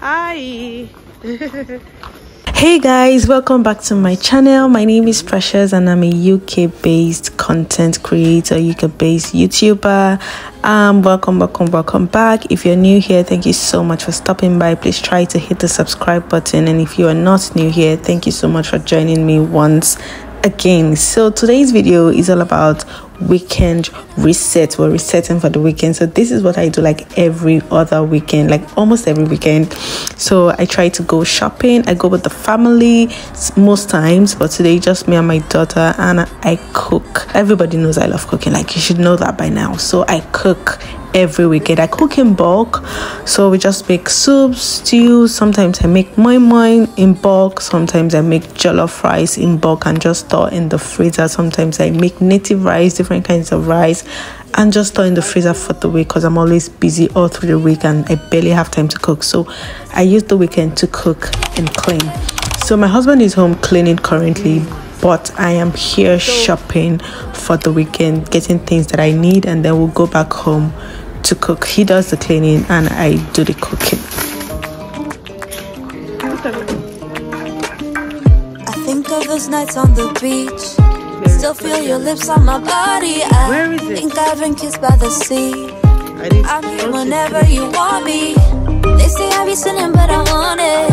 Hi. Hey guys, welcome back to my channel. My name is Precious and I'm a UK based content creator, UK based YouTuber. Welcome back. If you're new here, thank you so much for stopping by. Please try to hit the subscribe button, and if you are not new here, thank you so much for joining me once again. So today's video is all about weekend reset. We're resetting for the weekend, so this is what I do like every other weekend, like almost every weekend. So I try to go shopping. I go with the family most times, but today just me and my daughter, and I cook. Everybody knows I love cooking, like you should know that by now. So I cook every weekend. I cook in bulk, so we just make soups, stews. Sometimes I make moi moi in bulk. Sometimes I make jollof rice in bulk and just store in the freezer. Sometimes I make native rice, different kinds of rice, and just store in the freezer for the week, because I'm always busy all through the week and I barely have time to cook. So I use the weekend to cook and clean. So my husband is home cleaning currently, but I am here shopping for the weekend, getting things that I need, and then we'll go back home to cook. He does the cleaning and I do the cooking. I think of those nights on the beach, still feel your lips on my body. I think I've been kissed by the sea. I'm here whenever you want me. They say I be sinning, but I want it.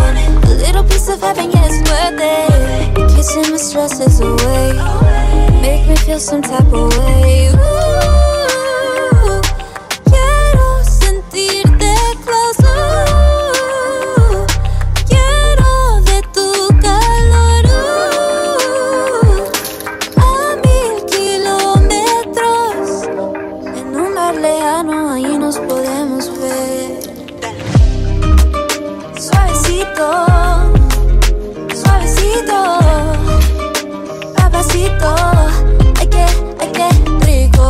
A little piece of heaven, yeah, it's worth it. Kissing my stresses away, make me feel some type of way. Ooh, quiero sentirte close. Ooh, quiero de tu calor. Ooh, a 1000 kilómetros, en un mar lejano, ahí nos podemos ver. Suavecito. Ay que rico.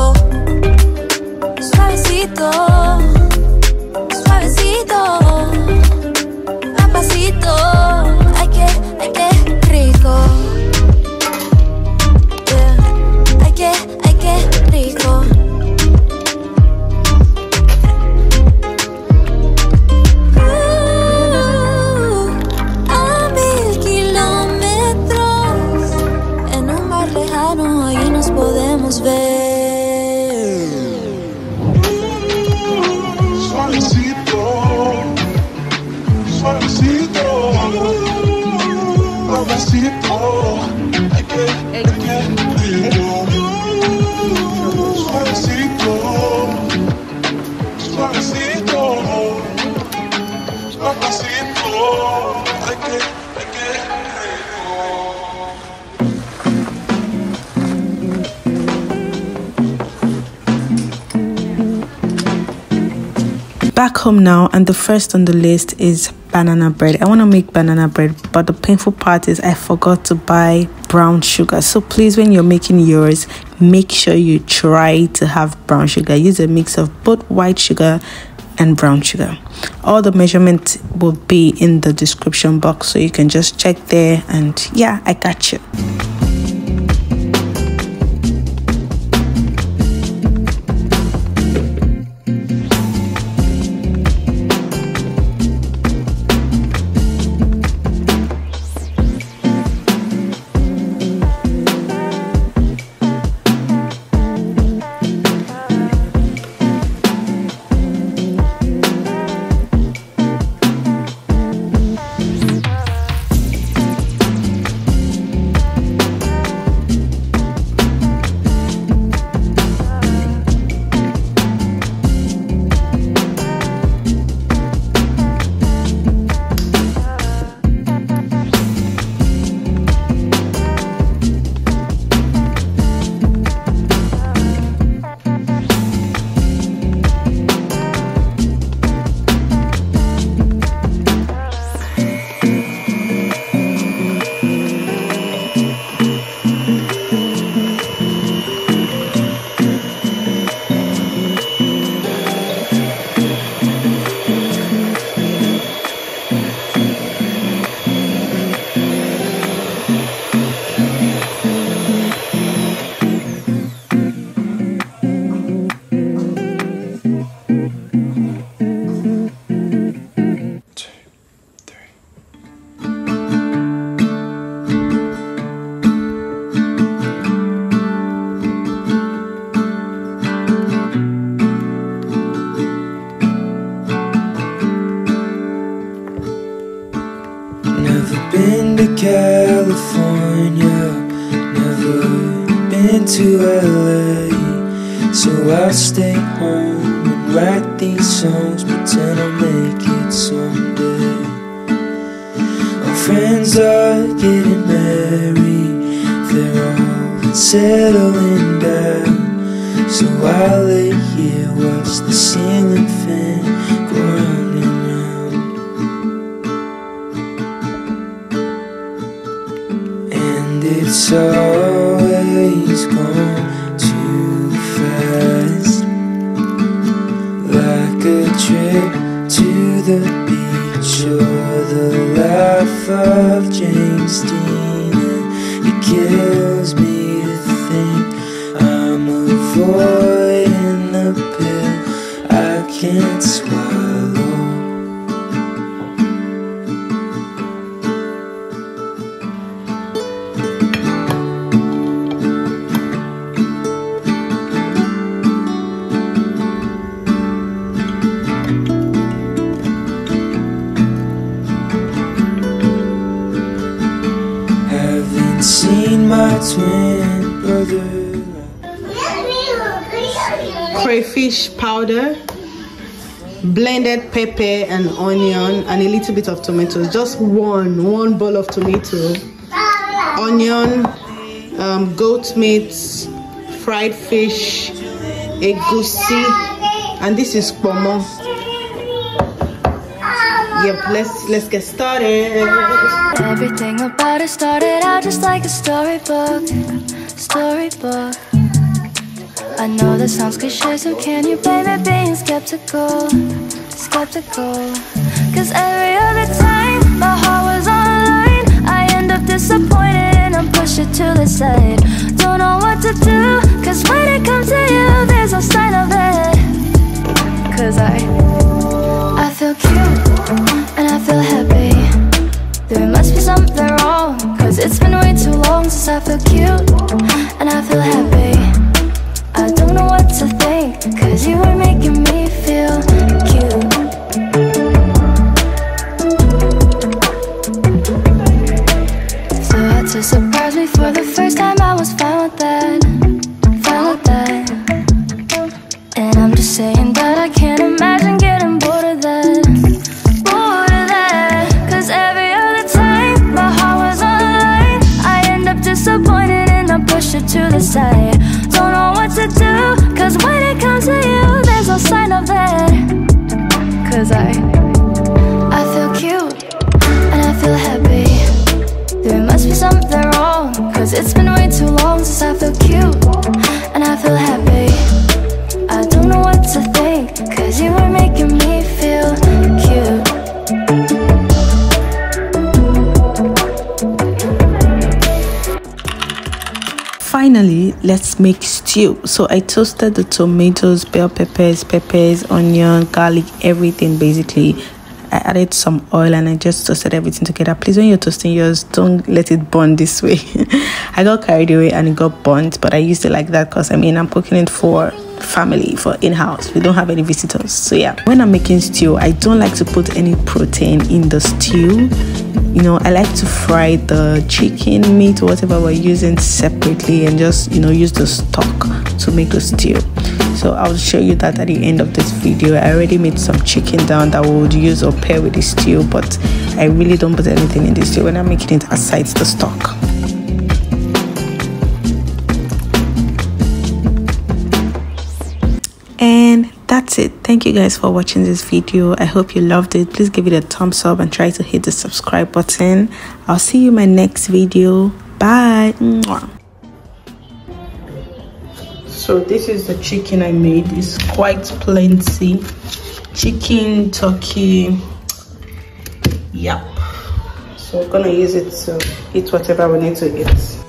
Suavecito, suavecito, papacito. Ay que rico. Yeah. Ay que rico. Back home now, and the first on the list is banana bread. I want to make banana bread, but the painful part is I forgot to buy brown sugar. So please, when you're making yours, make sure you try to have brown sugar. Use a mix of both white sugar and brown sugar. All the measurements will be in the description box, so you can just check there. And yeah, I got you. been to California, never been to LA, so I'll stay home and write these songs, pretend I'll make it someday. Our friends are getting married, they're all settling down, so I lay here, watch the ceiling fan go round and round. It's always gone too fast, like a trip to the beach or the life of James Dean. And it kills me to think I'm avoiding the pill I can't swallow. Crayfish powder, blended pepper and onion, and a little bit of tomatoes. Just one bowl of tomato, onion, goat meat, fried fish, egusi, and this is pomo. Yep, let's get started. Everything about it started out just like a storybook. I know that sounds cliché, so can you blame it being skeptical? Cause every other time my heart was on the line, I end up disappointed and I'm pushed it to the side. Don't know what to do, cause when it comes to you, there's no sign of it. Cause I feel cute and I feel happy. There must be something wrong, cause it's been way too long since I feel cute and I feel happy. I don't know what to think, cause you were making me feel cute. So hard to surprise me for the first time, I was fine with that. And I'm just saying that I can't imagine getting bored of that. To the side, don't know what to do, cause when it comes to you, there's no sign of it. Cause I feel cute and I feel happy. There must be something wrong, cause it's been way too long since I feel cute and I feel happy. I don't know what to think, cause you were making me feel cute. Finally, let's make stew. So I toasted the tomatoes, bell peppers, onion, garlic, everything basically. I added some oil and I just toasted everything together. Please, when you're toasting yours, don't let it burn this way. I got carried away and it got burnt, but I used it like that because I mean I'm cooking it for family, for in-house. We don't have any visitors. So yeah, when I'm making stew, I don't like to put any protein in the stew. You know, I like to fry the chicken, meat, whatever we're using separately and just, you know, use the stock to make the stew. So I'll show you that at the end of this video. I already made some chicken down that we would use or pair with the stew, but I really don't put anything in the stew when I'm making it aside the stock. And that's it. Thank you guys for watching this video. I hope you loved it. Please give it a thumbs up and try to hit the subscribe button. I'll see you in my next video. Bye. So this is the chicken I made. It's quite plenty. Chicken, turkey, yep. So we're gonna use it to eat whatever we need to eat.